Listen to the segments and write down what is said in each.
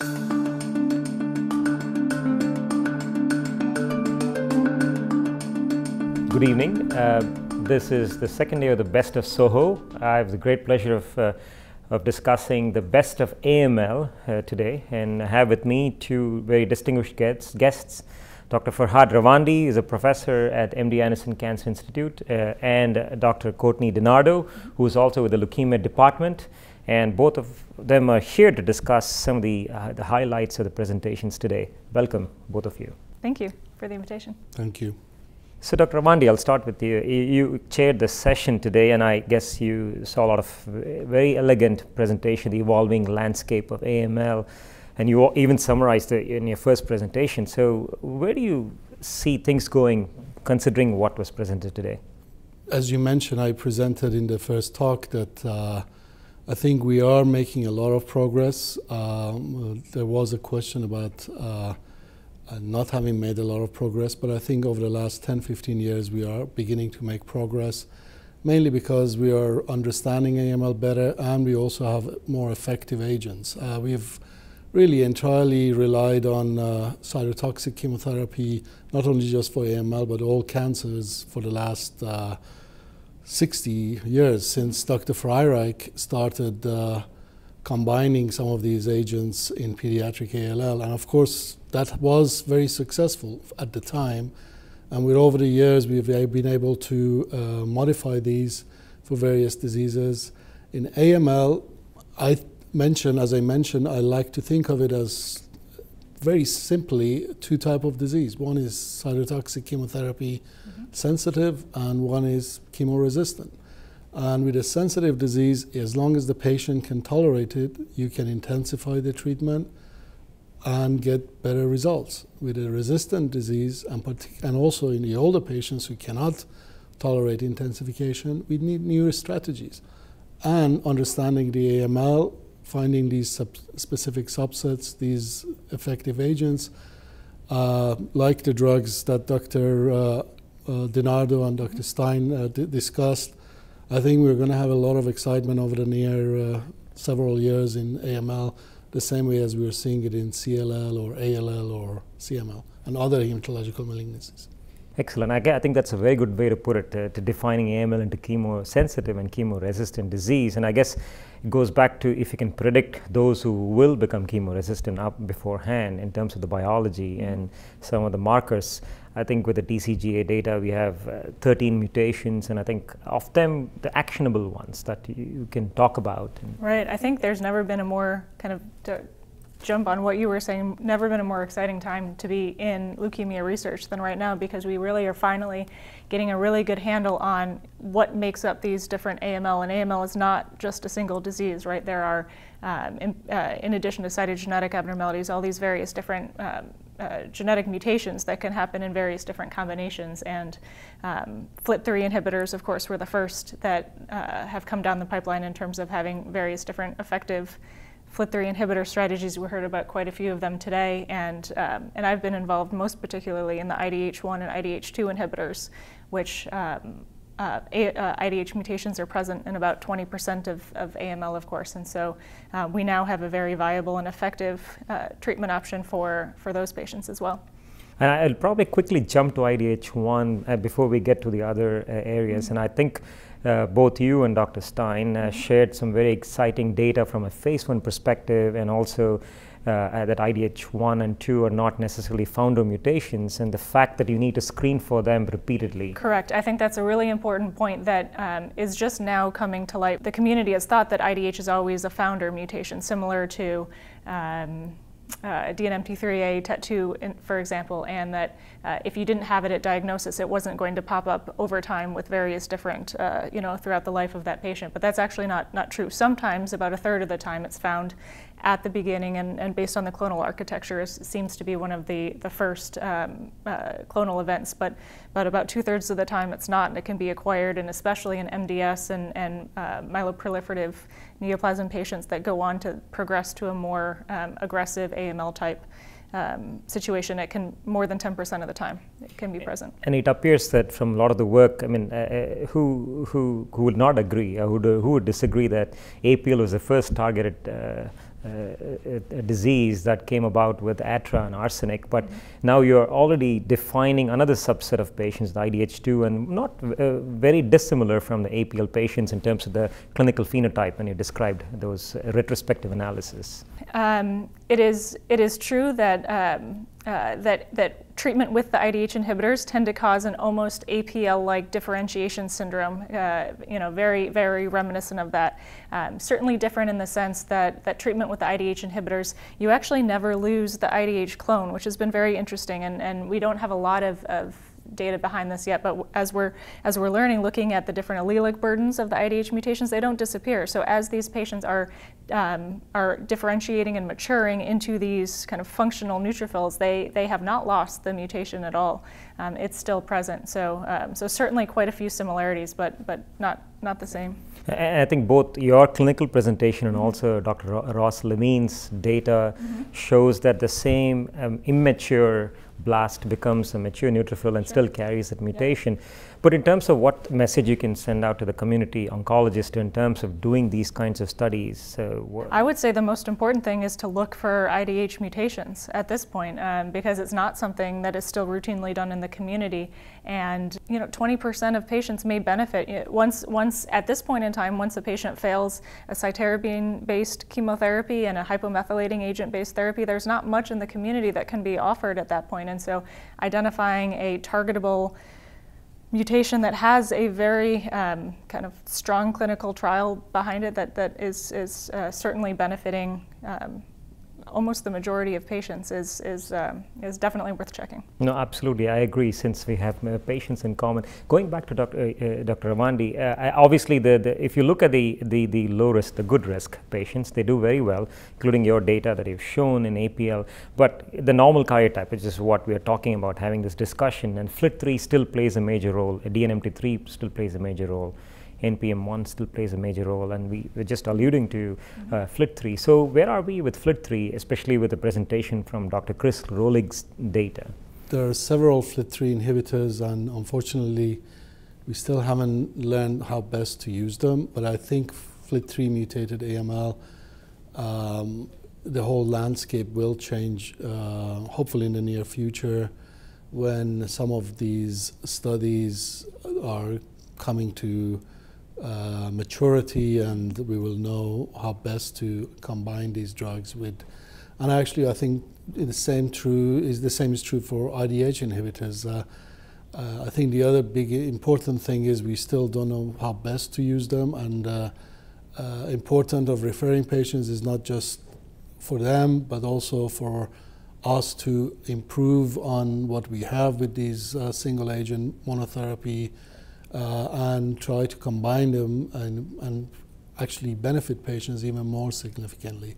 Good evening. This is the second day of the Best of SOHO. I have the great pleasure of discussing the Best of AML today, and I have with me two very distinguished guests. Dr. Farhad Ravandi is a professor at MD Anderson Cancer Institute, and Dr. Courtney DiNardo, who is also with the Leukemia Department. And both of them are here to discuss some of the highlights of the presentations today. Welcome, both of you. Thank you for the invitation. Thank you. So Dr. Ravandi, I'll start with you. You chaired this session today, and I guess you saw a lot of very elegant presentation, the evolving landscape of AML, and you even summarized it in your first presentation. So where do you see things going, considering what was presented today? As you mentioned, I presented in the first talk that I think we are making a lot of progress. There was a question about not having made a lot of progress, but I think over the last 10-15 years we are beginning to make progress, mainly because we are understanding AML better and we also have more effective agents. We have really entirely relied on cytotoxic chemotherapy, not only just for AML but all cancers, for the last 60 years since Dr. Freireich started combining some of these agents in pediatric ALL, and of course that was very successful at the time, and over the years we've been able to modify these for various diseases. In AML, I like to think of it as very simply two types of disease. One is cytotoxic chemotherapy sensitive, and one is chemo-resistant. And with a sensitive disease, as long as the patient can tolerate it, you can intensify the treatment and get better results. With a resistant disease, and also in the older patients who cannot tolerate intensification, we need newer strategies. And understanding the AML, finding these specific subsets, these effective agents, like the drugs that Dr. DiNardo and Dr. Stein discussed, I think we're going to have a lot of excitement over the near several years in AML, the same way as we're seeing it in CLL or ALL or CML and other hematological malignancies. Excellent. I think that's a very good way to put it, to defining AML into chemo-sensitive and chemo-resistant disease. And I guess it goes back to if you can predict those who will become chemo-resistant up beforehand in terms of the biology and some of the markers. I think with the TCGA data, we have 13 mutations, and I think of them, the actionable ones that you can talk about. Right. I think there's never been a more, kind of to jump on what you were saying, never been a more exciting time to be in leukemia research than right now, because we really are finally getting a really good handle on what makes up these different AML. And AML is not just a single disease, right? There are, in addition to cytogenetic abnormalities, all these various different genetic mutations that can happen in various different combinations, and FLT3 inhibitors, of course, were the first that have come down the pipeline in terms of having various different effective FLT3 inhibitor strategies. We heard about quite a few of them today, and I've been involved most particularly in the IDH1 and IDH2 inhibitors, which IDH mutations are present in about 20% of AML, of course, and so we now have a very viable and effective treatment option for those patients as well. And I'll probably quickly jump to IDH1 before we get to the other areas, and I think both you and Dr. Stein shared some very exciting data from a phase one perspective, and also that IDH1 and 2 are not necessarily founder mutations, and the fact that you need to screen for them repeatedly. Correct. I think that's a really important point that is just now coming to light. The community has thought that IDH is always a founder mutation, similar to DNMT3A, TET2, for example, and that if you didn't have it at diagnosis, it wasn't going to pop up over time with various different, throughout the life of that patient. But that's actually not true. Sometimes, about a third of the time, it's found at the beginning, and based on the clonal architecture, it seems to be one of the first clonal events, but about two-thirds of the time it's not, and it can be acquired, and especially in MDS and myeloproliferative neoplasm patients that go on to progress to a more aggressive AML type situation. It can, more than 10% of the time, it can be present. And it appears that from a lot of the work, I mean, who would not agree, who would disagree that APL was the first targeted a disease that came about with ATRA and arsenic, but now you're already defining another subset of patients, the IDH2, and not very dissimilar from the APL patients in terms of the clinical phenotype when you described those retrospective analysis. It is true that that treatment with the IDH inhibitors tend to cause an almost APL-like differentiation syndrome, very, very reminiscent of that. Certainly different in the sense that, treatment with the IDH inhibitors, you actually never lose the IDH clone, which has been very interesting, and we don't have a lot of data behind this yet, but as we're learning, looking at the different allelic burdens of the IDH mutations, they don't disappear. So as these patients are differentiating and maturing into these kind of functional neutrophils, they have not lost the mutation at all. It's still present. So so certainly quite a few similarities, but not the same. I think both your clinical presentation and also Dr. Ross Levine's data shows that the same immature blast becomes a mature neutrophil and still carries that mutation. But in terms of what message you can send out to the community oncologist in terms of doing these kinds of studies? I would say the most important thing is to look for IDH mutations at this point, because it's not something that is still routinely done in the community. And 20% of patients may benefit. Once at this point in time, once a patient fails a cytarabine-based chemotherapy and a hypomethylating agent-based therapy, there's not much in the community that can be offered at that point. And so identifying a targetable mutation that has a very kind of strong clinical trial behind it that is certainly benefiting almost the majority of patients is definitely worth checking. No, absolutely, I agree. Since we have patients in common, going back to Dr. Ravandi, obviously, if you look at the low risk, the good risk patients, they do very well, including your data that you've shown in APL. But the normal karyotype, which is what we are talking about, having this discussion, and FLT3 still plays a major role. DNMT3 still plays a major role. NPM1 still plays a major role, and we're just alluding to FLT3. So where are we with FLT3, especially with the presentation from Dr. Chris Rolig's data? There are several FLT3 inhibitors, and unfortunately, we still haven't learned how best to use them. But I think FLT3 mutated AML, the whole landscape will change, hopefully in the near future, when some of these studies are coming to maturity, and we will know how best to combine these drugs with. And actually, I think the same is true for IDH inhibitors. I think the other big important thing is we still don't know how best to use them, and important of referring patients is not just for them, but also for us to improve on what we have with these single agent monotherapy. And try to combine them and actually benefit patients even more significantly.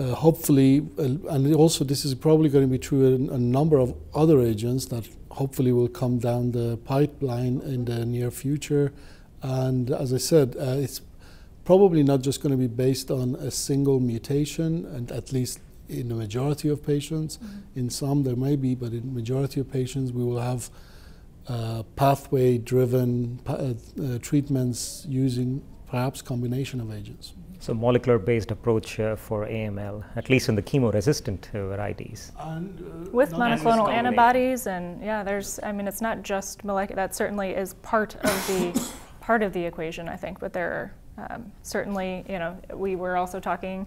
Hopefully, and also this is probably going to be true in a number of other agents that hopefully will come down the pipeline in the near future. And as I said, it's probably not just going to be based on a single mutation, and at least in the majority of patients. In some there may be, but in the majority of patients we will have pathway-driven treatments using perhaps combination of agents. So molecular-based approach for AML, at least in the chemo-resistant varieties. And, with monoclonal antibodies, and there's, it's not just molecular. That certainly is part of the equation, I think. But there are certainly, we were also talking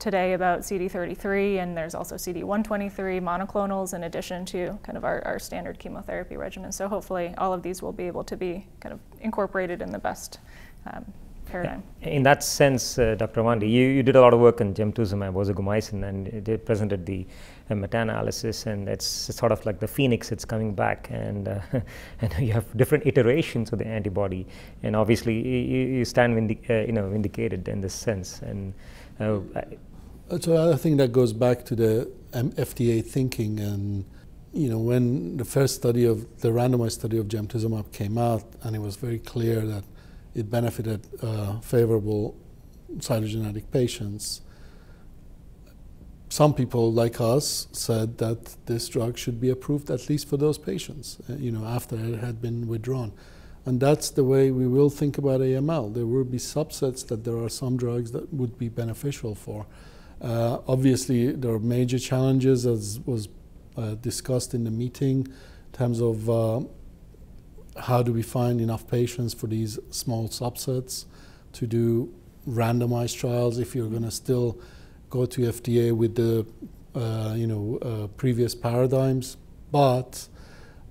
today about CD33, and there's also CD123 monoclonals in addition to kind of our standard chemotherapy regimen. So hopefully all of these will be able to be kind of incorporated in the best paradigm. In that sense, Dr. Ravandi, you did a lot of work on gemtuzumab ozogamicin, and they presented the meta-analysis, and it's sort of like the phoenix, it's coming back, and you have different iterations of the antibody, and obviously you stand vindicated in this sense. And so I think that goes back to the FDA thinking, and when the first study of the randomized study of gemtuzumab came out, and it was very clear that it benefited favorable cytogenetic patients. Some people like us said that this drug should be approved at least for those patients, after it had been withdrawn. And that's the way we will think about AML. There will be subsets that there are some drugs that would be beneficial for. Obviously, there are major challenges, as was discussed in the meeting, in terms of how do we find enough patients for these small subsets to do randomized trials if you're going to still go to FDA with the previous paradigms. But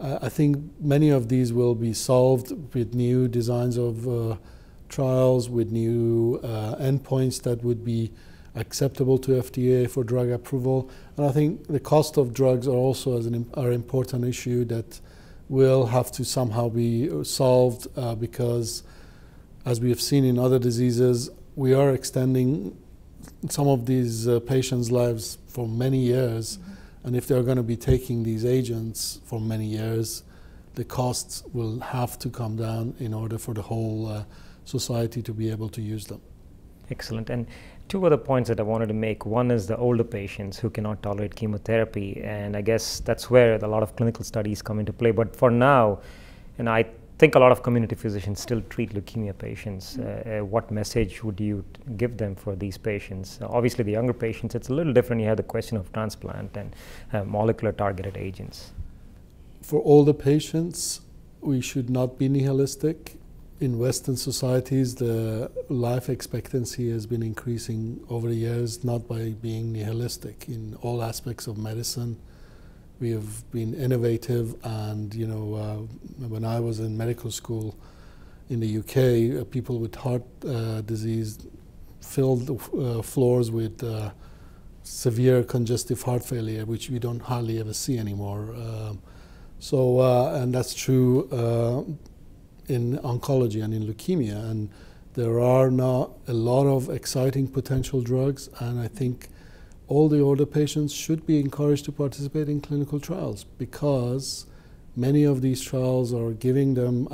I think many of these will be solved with new designs of trials, with new endpoints that would be acceptable to FDA for drug approval. And I think the cost of drugs are also an important issue that will have to somehow be solved because, as we have seen in other diseases, we are extending some of these patients' lives for many years. Mm-hmm. And if they're going to be taking these agents for many years, the costs will have to come down in order for the whole society to be able to use them. Excellent. And two other points that I wanted to make. One is the older patients who cannot tolerate chemotherapy, and I guess that's where a lot of clinical studies come into play. But for now, and I think a lot of community physicians still treat leukemia patients. What message would you give them for these patients? Obviously, the younger patients, it's a little different. You have the question of transplant and molecular targeted agents. For older patients, we should not be nihilistic. In Western societies, the life expectancy has been increasing over the years, not by being nihilistic. In all aspects of medicine, we have been innovative, and when I was in medical school in the UK, people with heart disease filled the floors with severe congestive heart failure, which we don't hardly ever see anymore. And that's true in oncology and in leukemia, and there are now a lot of exciting potential drugs, and I think all the older patients should be encouraged to participate in clinical trials because many of these trials are giving them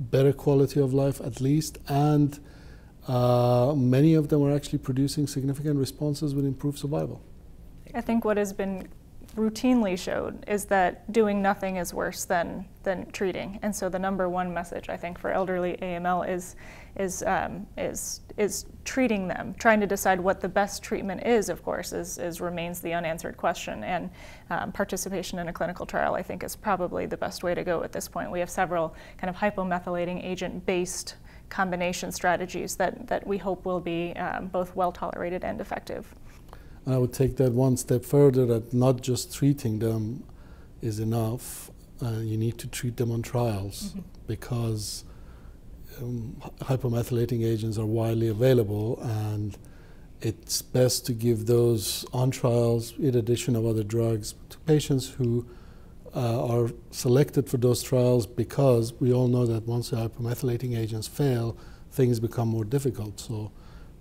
better quality of life at least, and many of them are actually producing significant responses with improved survival. I think what has been routinely showed is that doing nothing is worse than treating, and so the number one message I think for elderly AML is treating them. Trying to decide what the best treatment is, of course, remains the unanswered question. And participation in a clinical trial, I think, is probably the best way to go at this point. We have several kind of hypomethylating agent-based combination strategies that we hope will be both well tolerated and effective. I would take that one step further, that not just treating them is enough. You need to treat them on trials, mm-hmm. because hypomethylating agents are widely available, and it's best to give those on trials in addition of other drugs to patients who are selected for those trials, because we all know that once the hypomethylating agents fail, things become more difficult. So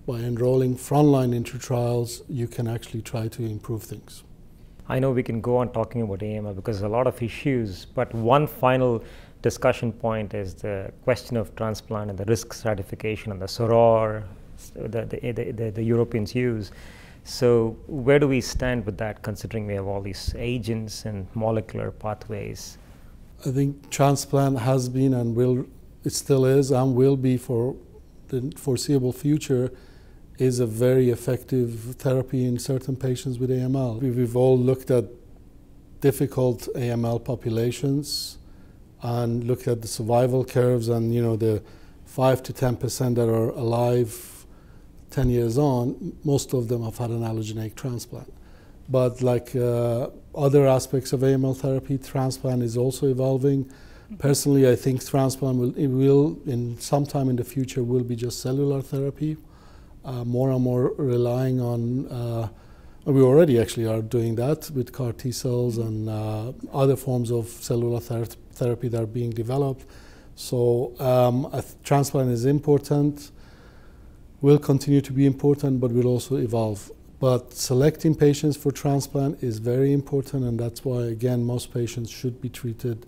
by enrolling frontline into trials, you can actually try to improve things. I know we can go on talking about AML because there's a lot of issues, but one final discussion point is the question of transplant and the risk stratification and the SOROR that the Europeans use. So where do we stand with that, considering we have all these agents and molecular pathways? I think transplant has been and still is and will be for the foreseeable future is a very effective therapy in certain patients with AML. We've all looked at difficult AML populations and looked at the survival curves, and the 5 to 10% that are alive 10 years on, most of them have had an allogeneic transplant. But like other aspects of AML therapy, transplant is also evolving. Personally, I think transplant will in sometime in the future, will be just cellular therapy. More and more relying on, we already actually are doing that with CAR T-cells and other forms of cellular therapy that are being developed. So transplant is important, will continue to be important, but will also evolve. But selecting patients for transplant is very important, and that's why, again, most patients should be treated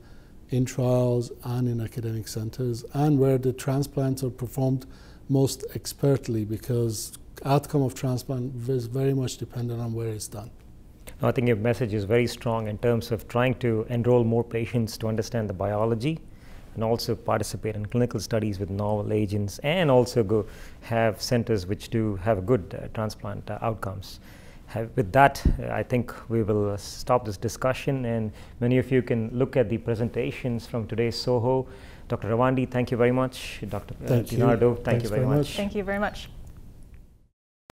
in trials and in academic centers, and where the transplants are performed most expertly, because outcome of transplant is very much dependent on where it's done. I think your message is very strong in terms of trying to enroll more patients to understand the biology and also participate in clinical studies with novel agents, and also go have centers which do have good transplant outcomes. With that, I think we will stop this discussion, and many of you can look at the presentations from today's SOHO. Dr. Ravandi, thank you very much. Dr. DiNardo, thank you very much. Thank you very much.